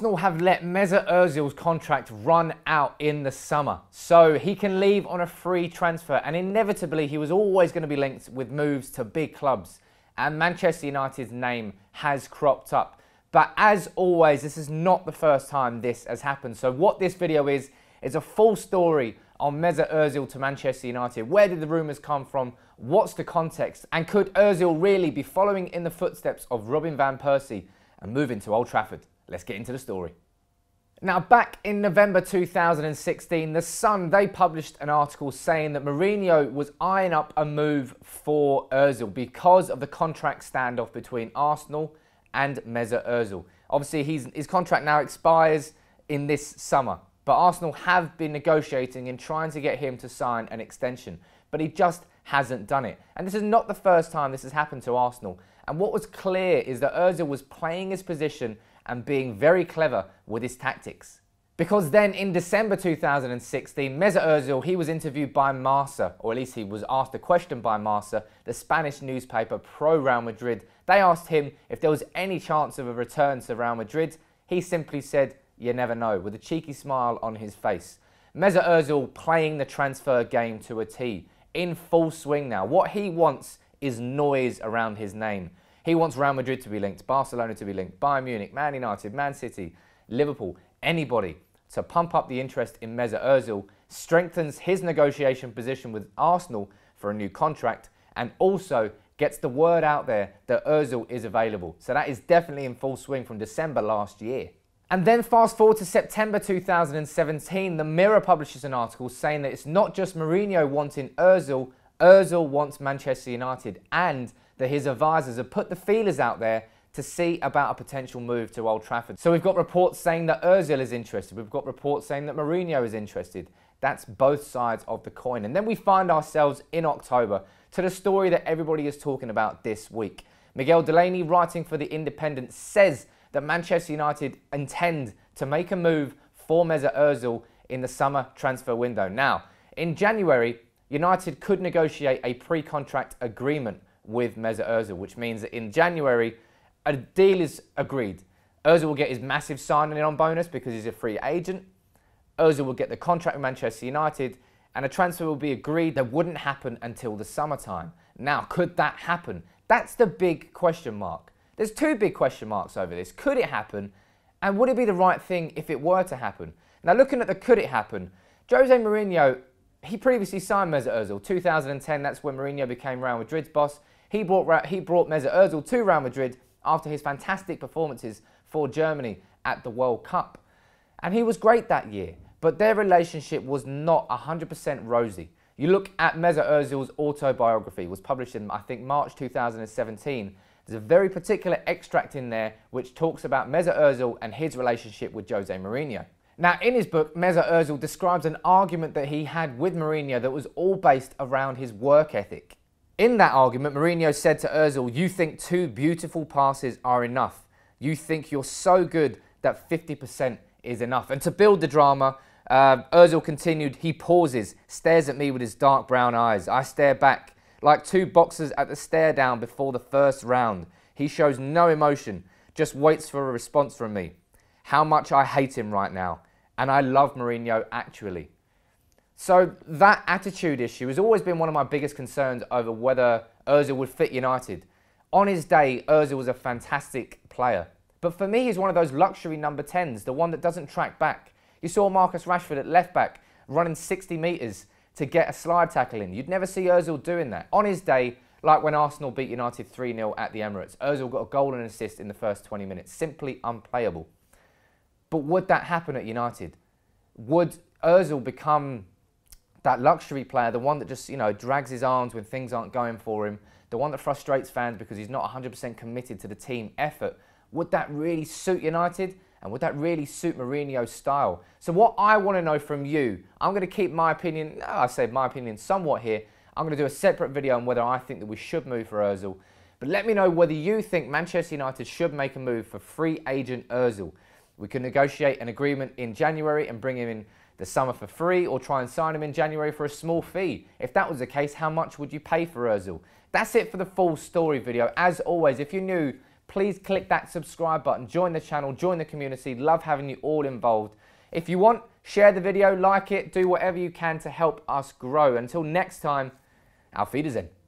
Arsenal have let Mesut Ozil's contract run out in the summer, so he can leave on a free transfer, and inevitably he was always going to be linked with moves to big clubs, and Manchester United's name has cropped up. But as always, this is not the first time this has happened. So what this video is a full story on Mesut Ozil to Manchester United. Where did the rumours come from? What's the context? And could Ozil really be following in the footsteps of Robin van Persie and moving to Old Trafford? Let's get into the story. Now, back in November 2016, The Sun, they published an article saying that Mourinho was eyeing up a move for Ozil because of the contract standoff between Arsenal and Mesut Ozil. Obviously, his contract now expires in this summer, but Arsenal have been negotiating and trying to get him to sign an extension, but he just hasn't done it. And this is not the first time this has happened to Arsenal. And what was clear is that Ozil was playing his position and being very clever with his tactics. Because then in December 2016, Mesut Ozil, he was interviewed by Marca, or at least he was asked a question by Marca, the Spanish newspaper pro Real Madrid. They asked him if there was any chance of a return to Real Madrid. He simply said, "You never know," with a cheeky smile on his face. Mesut Ozil playing the transfer game to a T, in full swing now. What he wants is noise around his name. He wants Real Madrid to be linked, Barcelona to be linked, Bayern Munich, Man United, Man City, Liverpool, anybody to pump up the interest in Mesut Ozil, strengthens his negotiation position with Arsenal for a new contract, and also gets the word out there that Ozil is available. So that is definitely in full swing from December last year. And then fast forward to September 2017, the Mirror publishes an article saying that it's not just Mourinho wanting Ozil, Ozil wants Manchester United, and that his advisors have put the feelers out there to see about a potential move to Old Trafford. So we've got reports saying that Ozil is interested, we've got reports saying that Mourinho is interested. That's both sides of the coin. And then we find ourselves in October to the story that everybody is talking about this week. Miguel Delaney, writing for The Independent, says that Manchester United intend to make a move for Mesut Ozil in the summer transfer window. Now, in January, United could negotiate a pre-contract agreement with Mesut Ozil, which means that in January, a deal is agreed. Ozil will get his massive signing-on bonus because he's a free agent. Ozil will get the contract with Manchester United, and a transfer will be agreed that wouldn't happen until the summertime. Now, could that happen? That's the big question mark. There's two big question marks over this. Could it happen? And would it be the right thing if it were to happen? Now, looking at the could it happen, Jose Mourinho, he previously signed Mesut Ozil. 2010, that's when Mourinho became Real Madrid's boss. He brought Mesut Ozil to Real Madrid after his fantastic performances for Germany at the World Cup. And he was great that year, but their relationship was not 100% rosy. You look at Mesut Ozil's autobiography, was published in, I think, March 2017, There's a very particular extract in there which talks about Mesut Ozil and his relationship with Jose Mourinho. Now, in his book, Mesut Ozil describes an argument that he had with Mourinho that was all based around his work ethic. In that argument, Mourinho said to Ozil, "You think 2 beautiful passes are enough. You think you're so good that 50% is enough." And to build the drama, Ozil continued, "He pauses, stares at me with his dark brown eyes. I stare back. Like 2 boxers at the stare down before the first round. He shows no emotion, just waits for a response from me. How much I hate him right now. And I love Mourinho, actually." So that attitude issue has always been one of my biggest concerns over whether Ozil would fit United. On his day, Ozil was a fantastic player. But for me, he's one of those luxury number 10s, the one that doesn't track back. You saw Marcus Rashford at left back running 60 metres to get a slide tackle in. You'd never see Ozil doing that. On his day, like when Arsenal beat United 3-0 at the Emirates, Ozil got a goal and an assist in the first 20 minutes. Simply unplayable. But would that happen at United? Would Ozil become that luxury player, the one that just, drags his arms when things aren't going for him, the one that frustrates fans because he's not 100% committed to the team effort? Would that really suit United? And would that really suit Mourinho's style? So what I want to know from you, I'm going to keep my opinion, I say my opinion somewhat here, I'm going to do a separate video on whether I think that we should move for Ozil. But let me know whether you think Manchester United should make a move for free agent Ozil. We can negotiate an agreement in January and bring him in the summer for free, or try and sign him in January for a small fee. If that was the case, how much would you pay for Ozil? That's it for the full story video. As always, if you're new, please click that subscribe button, join the channel, join the community, love having you all involved. If you want, share the video, like it, do whatever you can to help us grow. Until next time, auf Wiedersehen.